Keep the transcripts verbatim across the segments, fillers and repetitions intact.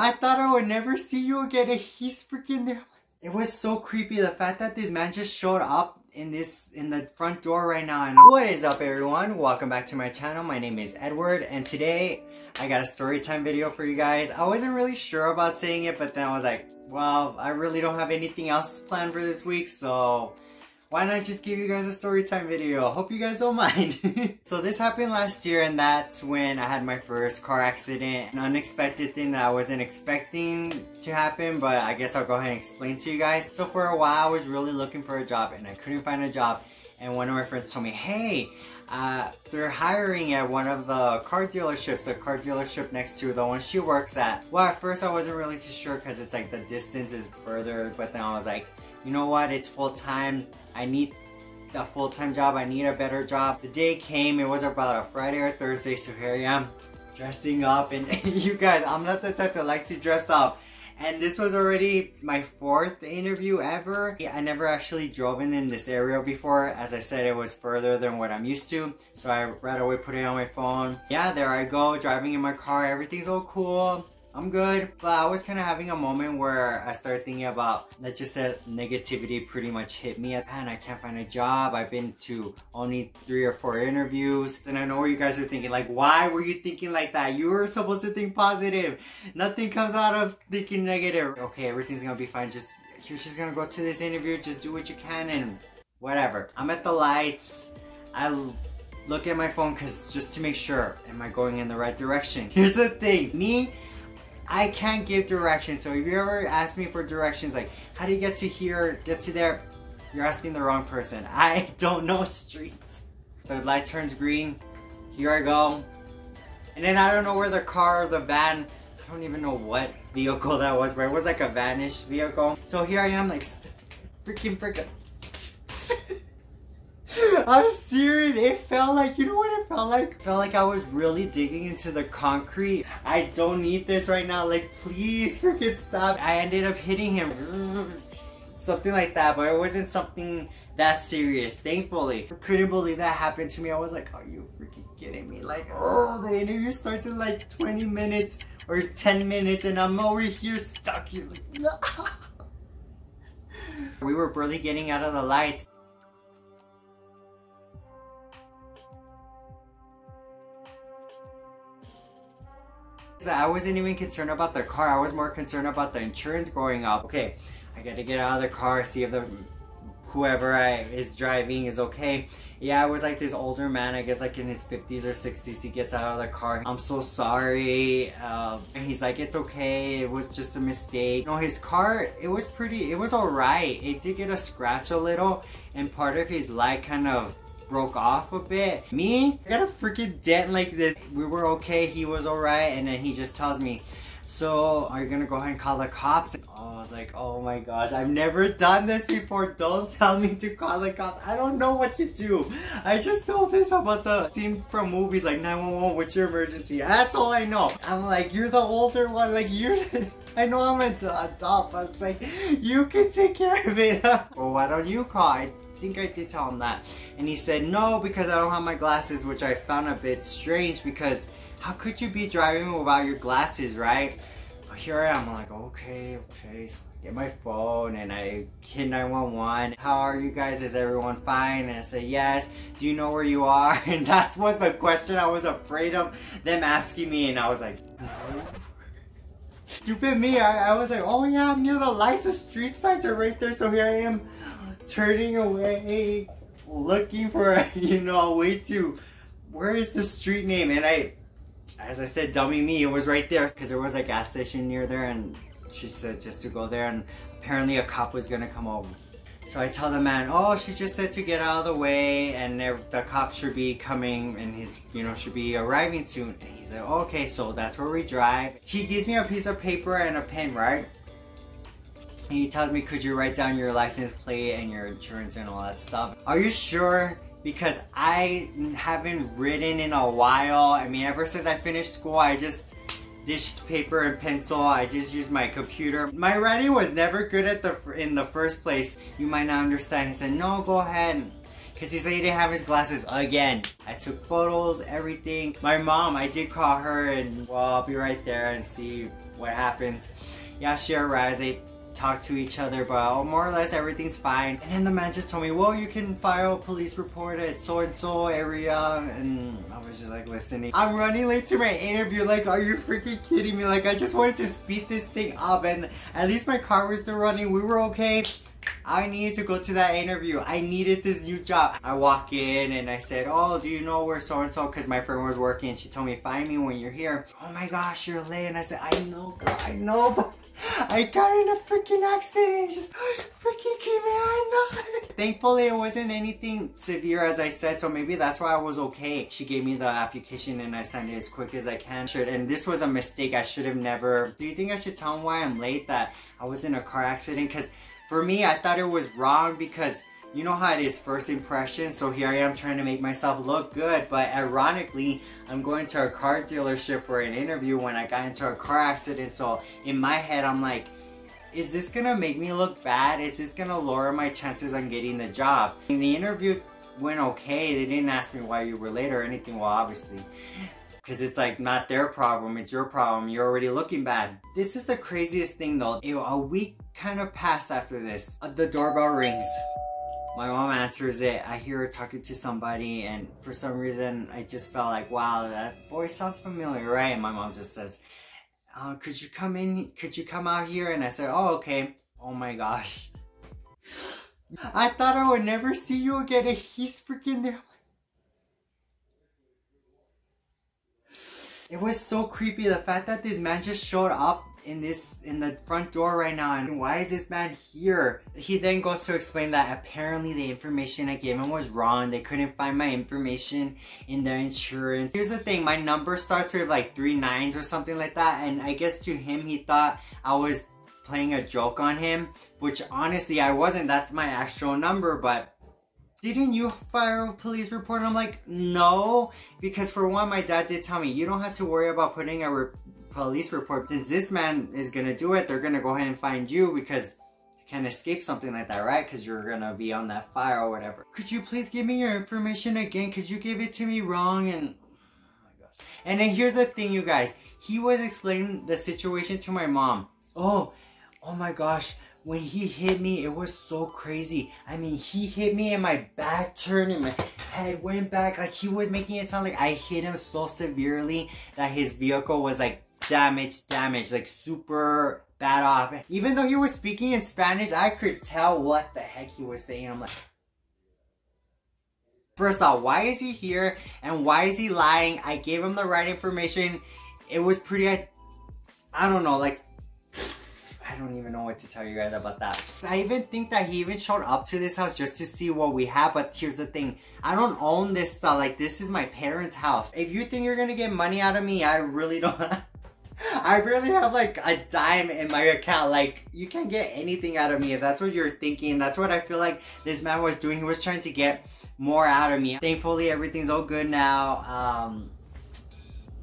I thought I would never see you again, and he's freaking there. It was so creepy, the fact that this man just showed up in this in the front door right now. And what is up, everyone? Welcome back to my channel. My name is Edward, and today I got a story time video for you guys. I wasn't really sure about saying it, but then I was like, well, I really don't have anything else planned for this week, so why not just give you guys a story time video? Hope you guys don't mind. So this happened last year, and that's when I had my first car accident. An unexpected thing that I wasn't expecting to happen, but I guess I'll go ahead and explain to you guys. So for a while, I was really looking for a job, and I couldn't find a job. And one of my friends told me, hey, uh, they're hiring at one of the car dealerships, the car dealership next to the one she works at. Well, at first I wasn't really too sure because it's like the distance is further, but then I was like, you know what, it's full-time. I need a full-time job. I need a better job. The day came, it was about a Friday or Thursday, so here I am dressing up. And you guys, I'm not the type that likes to dress up. And this was already my fourth interview ever. I never actually drove in in this area before. As I said, it was further than what I'm used to. So I right away put it on my phone. Yeah, there I go, driving in my car. Everything's all cool. I'm good. But I was kind of having a moment where I started thinking about, let's just say, negativity pretty much hit me. Man, I can't find a job. I've been to only three or four interviews. And I know what you guys are thinking, like, why were you thinking like that? You were supposed to think positive. Nothing comes out of thinking negative. Okay, everything's gonna be fine. Just, you're just gonna go to this interview. Just do what you can and whatever. I'm at the lights. I look at my phone because just to make sure, am I going in the right direction? Here's the thing, me, I can't give directions. So if you ever ask me for directions, like, how do you get to here, get to there? You're asking the wrong person. I don't know streets. The light turns green. Here I go. And then I don't know where the car or the van, I don't even know what vehicle that was, but it was like a vanished vehicle. So here I am like, freaking freaking. I'm serious, it felt like, you know what it felt like? It felt like I was really digging into the concrete. I don't need this right now, like, please freaking stop. I ended up hitting him, something like that, but it wasn't something that serious, thankfully. I couldn't believe that happened to me. I was like, are you freaking kidding me? Like, oh, the interview starts in like twenty minutes or ten minutes, and I'm over here stuck. You're like, no. We were barely getting out of the lights. I wasn't even concerned about the car. I was more concerned about the insurance going up. Okay, I gotta get out of the car, see if the whoever I is driving is okay. Yeah, I was like this older man, I guess like in his fifties or sixties. He gets out of the car. I'm so sorry. Um, and he's like, it's okay. It was just a mistake. No, his car, it was pretty, it was all right. It did get a scratch a little, and part of his light kind of broke off a bit. Me, I got a freaking dent like this. We were okay, he was alright, and then he just tells me, so are you gonna go ahead and call the cops? And oh, I was like, oh my gosh, I've never done this before. Don't tell me to call the cops. I don't know what to do. I just told this about the scene from movies like nine one one, what's your emergency? That's all I know. I'm like, you're the older one, like you're I know I'm an adult, but it's like, you can take care of it. Well, why don't you call? I I think I did tell him that, and he said no because I don't have my glasses, which I found a bit strange because how could you be driving without your glasses, right? But here I am, I'm like, okay, okay, so I get my phone and I hit nine one one. How are you guys? Is everyone fine? And I said yes. Do you know where you are? And that was the question I was afraid of them asking me, and I was like, no. Stupid me, I, I was like, oh yeah, I'm near the lights, the street signs are right there, so here I am. Turning away, looking for, you know, a way to, where is the street name? And I, as I said, dummy me, it was right there because there was a gas station near there, and she said just to go there, and apparently a cop was gonna come over. So I tell the man, oh, she just said to get out of the way, and the cop should be coming, and he's, you know, should be arriving soon. And he's like, okay, so that's where we drive. He gives me a piece of paper and a pen, right? He tells me, could you write down your license plate and your insurance and all that stuff? Are you sure? Because I haven't written in a while. I mean, ever since I finished school, I just dished paper and pencil. I just used my computer. My writing was never good at the in the first place. You might not understand. He said, no, go ahead. Because he said he didn't have his glasses again. I took photos, everything. My mom, I did call her, and well, I'll be right there and see what happens. Yeah, she arrives, they talk to each other, but more or less everything's fine. And then the man just told me, well, you can file a police report at so-and-so area. And I was just like, listening. I'm running late to my interview. Like, are you freaking kidding me? Like, I just wanted to speed this thing up. And at least my car was still running. We were okay. I needed to go to that interview. I needed this new job. I walk in and I said, oh, do you know where so-and-so? Because my friend was working and she told me, find me when you're here. Oh my gosh, you're late. And I said, I know, girl, I know, but I got in a freaking accident. It just freaking came out. Thankfully, it wasn't anything severe, as I said, so maybe that's why I was okay. She gave me the application and I signed it as quick as I can. And this was a mistake. I should have never. Do you think I should tell them why I'm late, that I was in a car accident? Because for me, I thought it was wrong because you know how it is, first impression. So here I am trying to make myself look good, but ironically, I'm going to a car dealership for an interview when I got into a car accident. So in my head, I'm like, is this gonna make me look bad? Is this gonna lower my chances on getting the job? And the interview went okay. They didn't ask me why you were late or anything. Well, obviously. Because it's like not their problem, it's your problem, you're already looking bad. This is the craziest thing though. Ew, a week kind of passed after this. The doorbell rings. My mom answers it. I hear her talking to somebody, and for some reason I just felt like, wow, that voice sounds familiar, right? And my mom just says, uh, could you come in, could you come out here? And I said, oh, okay. Oh my gosh. I thought I would never see you again, and he's freaking there. It was so creepy, the fact that this man just showed up in this in the front door right now. And why is this man here? He then goes to explain that apparently the information I gave him was wrong. They couldn't find my information in their insurance. Here's the thing, my number starts with like three nines or something like that, and I guess to him he thought I was playing a joke on him, which honestly I wasn't. That's my actual number. But didn't you file a police report? And I'm like, no, because for one, my dad did tell me, you don't have to worry about putting a re police report. Since this man is going to do it, they're going to go ahead and find you because you can't escape something like that, right? Because you're going to be on that file or whatever. Could you please give me your information again? Because you gave it to me wrong. And oh my gosh. And then here's the thing, you guys. He was explaining the situation to my mom. Oh, oh my gosh. When he hit me, it was so crazy. I mean, he hit me and my back turned and my head went back. Like, he was making it sound like I hit him so severely that his vehicle was like damaged, damaged, like super bad off. Even though he was speaking in Spanish, I could tell what the heck he was saying. I'm like, first off, why is he here? And why is he lying? I gave him the right information. It was pretty, I, I don't know, like, I don't even know what to tell you guys about that. I even think that he even showed up to this house just to see what we have. But here's the thing, I don't own this stuff. Like, this is my parents' house. If you think you're gonna get money out of me, I really don't. I barely have like a dime in my account. Like, you can't get anything out of me. If that's what you're thinking, that's what I feel like this man was doing. He was trying to get more out of me. Thankfully, everything's all good now. Um,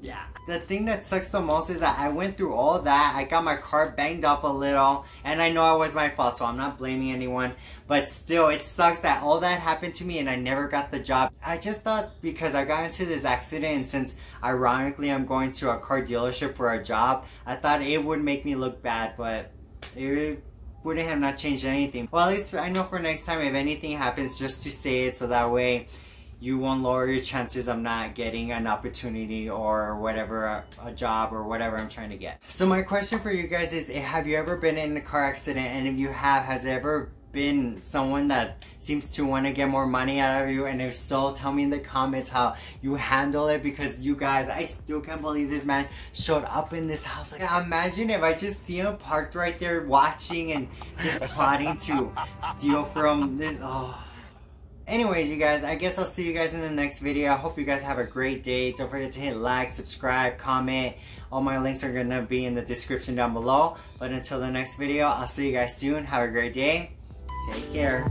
Yeah. The thing that sucks the most is that I went through all that. I got my car banged up a little, and I know it was my fault, so I'm not blaming anyone. But still, it sucks that all that happened to me and I never got the job. I just thought because I got into this accident, and since ironically I'm going to a car dealership for a job, I thought it would make me look bad, but it wouldn't have not changed anything. Well, at least I know for next time, if anything happens, just to say it, so that way you won't lower your chances of not getting an opportunity or whatever, a, a job or whatever I'm trying to get. So my question for you guys is, have you ever been in a car accident? And if you have, has it ever been someone that seems to want to get more money out of you? And if so, tell me in the comments how you handle it, because you guys, I still can't believe this man showed up in this house. Like, imagine if I just see him parked right there watching and just plotting to steal from this. Oh. Anyways, you guys, I guess I'll see you guys in the next video. I hope you guys have a great day. Don't forget to hit like, subscribe, comment. All my links are going to be in the description down below. But until the next video, I'll see you guys soon. Have a great day. Take care.